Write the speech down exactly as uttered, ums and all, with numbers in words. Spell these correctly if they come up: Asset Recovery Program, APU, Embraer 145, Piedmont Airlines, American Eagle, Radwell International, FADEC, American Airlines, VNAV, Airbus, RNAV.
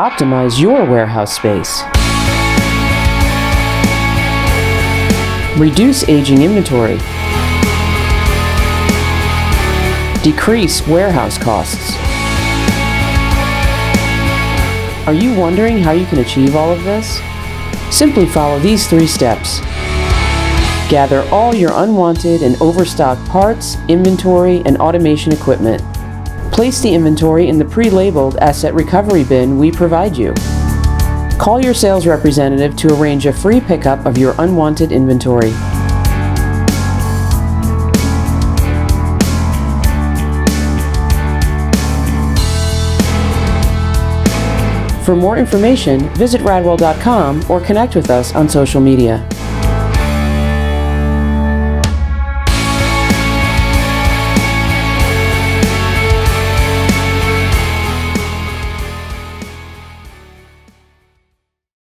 optimize your warehouse space, reduce aging inventory, decrease warehouse costs. Are you wondering how you can achieve all of this? Simply follow these three steps. Gather all your unwanted and overstocked parts, inventory, and automation equipment. Place the inventory in the pre-labeled asset recovery bin we provide you. Call your sales representative to arrange a free pickup of your unwanted inventory. For more information, visit Radwell dot com or connect with us on social media.